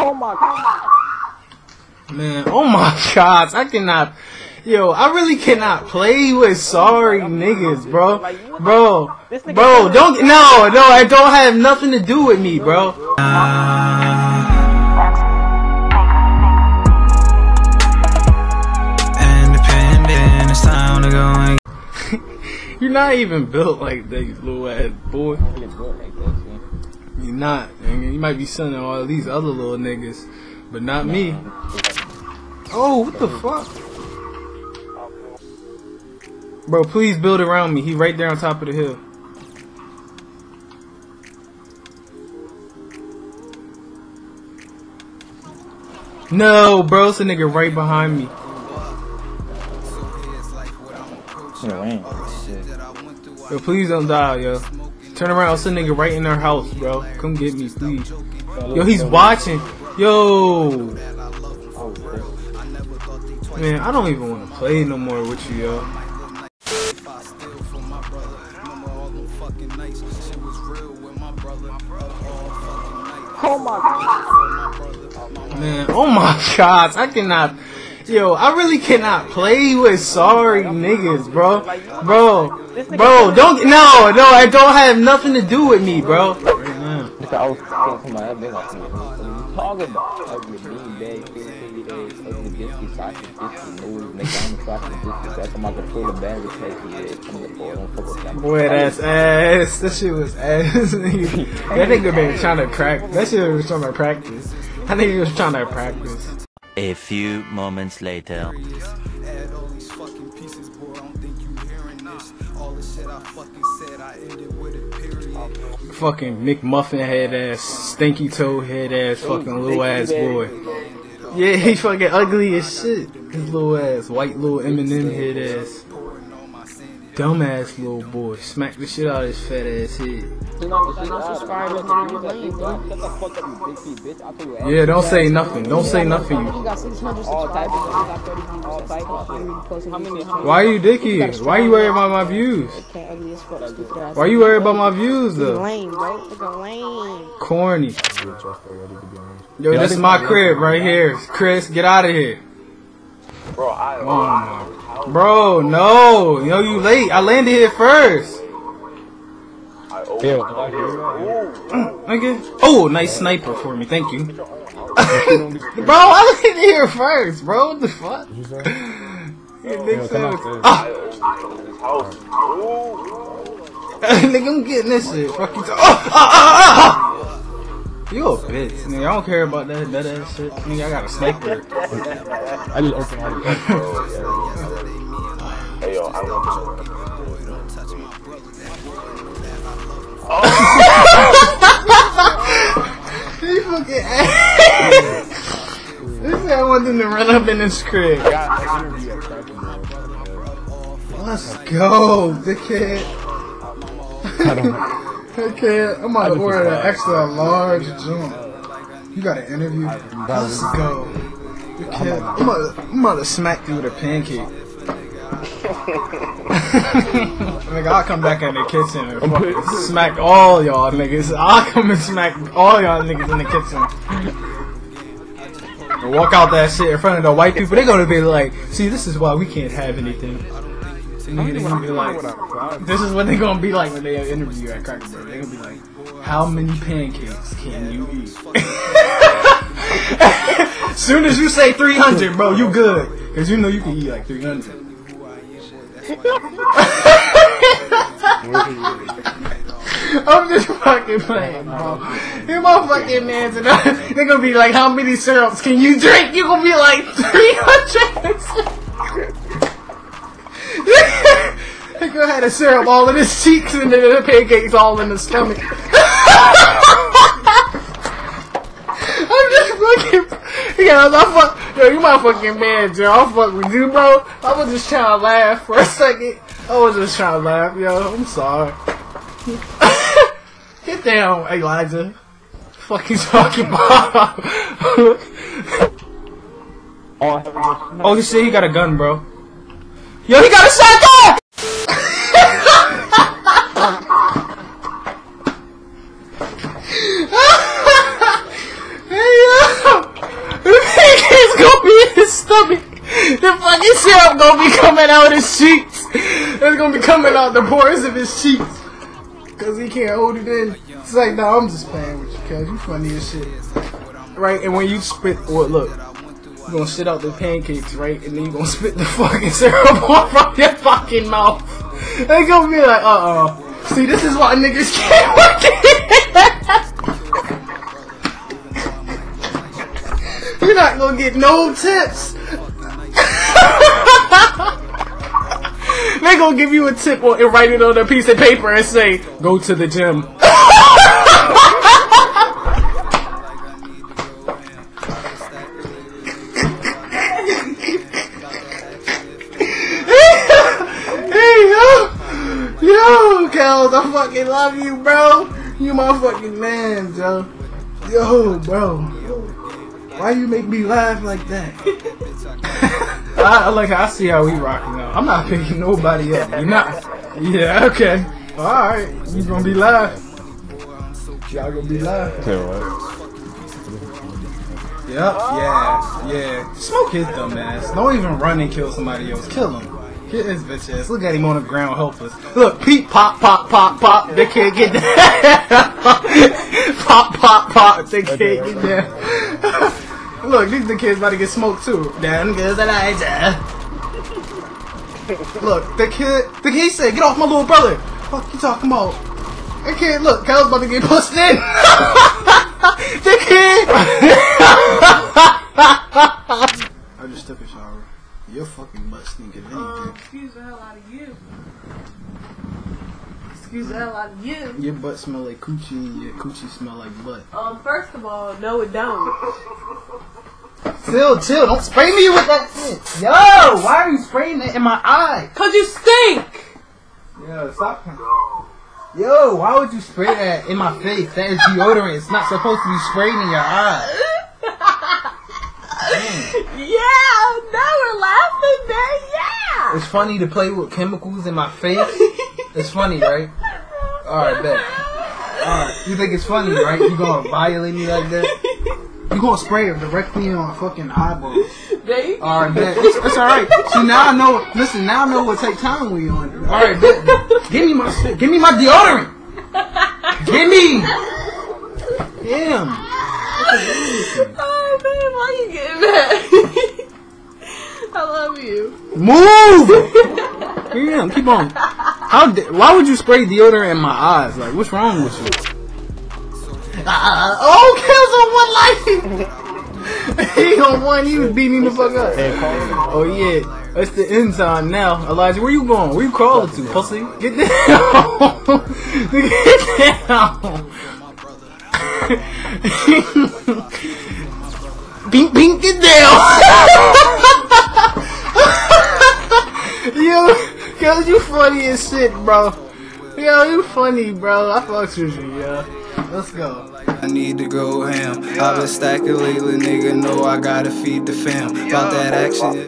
Oh my God. Man, oh my God. I cannot. Yo, I really cannot play with sorry niggas, bro. Bro, don't. No, I don't have nothing to do with me, bro. Independent, it's time to go. You're not even built like that, little ass boy. You're not. You might be sending all these other little niggas, but not me. Oh, what the fuck? Bro, please build around me. He right there on top of the hill. No, bro, it's a nigga right behind me. Yo, please don't die, yo. Turn around, it's a nigga right in our house, bro. Come get me, please. Yo, he's watching. Yo. Man, I don't even want to play no more with you, yo. Oh my God. Man, oh my God. I cannot. Yo, I really cannot play with sorry niggas, bro. Bro, don't. No, I don't have nothing to do with me, bro. Boy, that's ass. That shit was ass. That nigga been trying to crack. That shit was trying to practice. I think he was trying to practice. A few moments later. Add all these fucking pieces, boy. I don't think you hearing this. All the shit I fucking said, I ended with a period. Fucking McMuffin head ass, stinky toe head ass, fucking little ass boy. Yeah, he fucking ugly as shit. His little ass, white little Eminem head ass. Dumbass little boy, smack the shit out of his fat ass head. Yeah, don't say nothing. Don't say nothing. Why are you dicky? Why are you worried about my views? Why are you worried about my views though? Corny. Yo, this is my crib right here. Chris, get out of here. Bro, bro, no, yo, you late. I landed here first. Oh, nice sniper for me, thank you. Bro, I landed here first, bro. What the fuck? Nigga, I'm getting this shit. Fuck you. You a bitch, nigga. I don't care about that ass shit. Nigga, I got a sniper. I just opened my door. Hey, yo, I want to. Oh! You fucking ass. This guy wants them to run up in this crib. Let's go, dickhead. I don't know. Okay, I'm about to order an extra large joint. You got an interview? Let's go. Okay, I'm about to smack you with a pancake. Nigga, I'll come back in the kitchen and fucking smack all y'all niggas. I'll come and smack all y'all niggas in the kitchen. And walk out that shit in front of the white people. They're gonna be like, see, this is why we can't have anything. Like, this is what they're gonna be like when they interview at Cracker Barrel. They're gonna be like, how many pancakes can you eat? Soon as you say 300, bro, you good. Cause you know you can eat like 300. I'm just fucking playing, bro. You motherfucking man's enough. They're gonna be like, how many syrups can you drink? You gonna be like 300. I go ahead and syrup all in his cheeks and then the pancakes all in his stomach. I'm just fucking. Yeah, yo, you my fucking man, Joe. I'll fuck with you, bro. I was just trying to laugh for a second. I was just trying to laugh, yo. I'm sorry. Get down, Elijah. Fuck you talking about. Oh, you see, he got a gun, bro. Yo, he got a shotgun! Hey, yo! coming. The fucking syrup gonna be coming out of his cheeks. It's gonna be coming out the pores of his cheeks. Cause he can't hold it in. It's like, no, I'm just playing with you, cuz you funny as shit. Right, and when you spit, or look, you gonna shit out the pancakes, right? And then you gonna spit the fucking syrup off from your fucking mouth. They gonna be like, uh-oh. See, this is why niggas can't work it. You're not gonna get no tips. They gonna give you a tip and write it on a piece of paper and say, go to the gym. Yo, Kels, I fucking love you, bro. You my fucking man, yo. Yo, bro. Why you make me laugh like that? I see how we rocking now. I'm not picking nobody up. You're not. Yeah, okay. Alright. You gonna be live. Y'all gonna be live. Okay, what? Yep. Yeah. Yeah. Smoke his dumb ass. Don't even run and kill somebody else. Kill him. Get his bitch ass. Look at him on the ground helpless. Look. Peep. Pop, pop, pop, pop. They can't get down. Pop, pop, pop. They can't get down. Look, these the kids about to get smoked too. Damn good Elijah. Look, the kid said, "Get off my little brother." Fuck you talking about? That kid, look, Kyle's about to get pushed in. The kid. I just took a shower. Your fucking butt stink of anything. Excuse the hell out of you. Excuse the hell out of you. Your butt smell like coochie and your coochie smell like butt. First of all, no it don't. Chill, don't spray me with that shit. Yo, why are you spraying that in my eye? Cause you stink! Yo, stop. Yo, why would you spray that in my face? That is deodorant. It's not supposed to be sprayed in your eye. Yeah, now we're laughing, man, yeah! It's funny to play with chemicals in my face. It's funny, right? Alright, bet. Alright, you think it's funny, right? You gonna violate me like that? You gonna spray it directly on fucking eyeballs. Alright, bet. It's alright. So now I know, listen, now I know what type of time we on. Alright, bet. Give me my shit. Give me my deodorant. Give me. Damn. Oh, man, why you getting mad? I love you. Move! Damn, keep on. Why would you spray deodorant in my eyes? Like, what's wrong with you? Oh, Kills on one life! He on one, he was beating me the fuck up. Oh, yeah. That's the end time now. Elijah, where you going? Where you crawling to, pussy? Get down! Get down! Bink, bink, get down! Yo, Kills, you funny as shit, bro. Yo, you funny, bro. I fucks with you, yo. Let's go. I need to go ham. I've been stacking lately, nigga. Know I gotta feed the fam. About that action.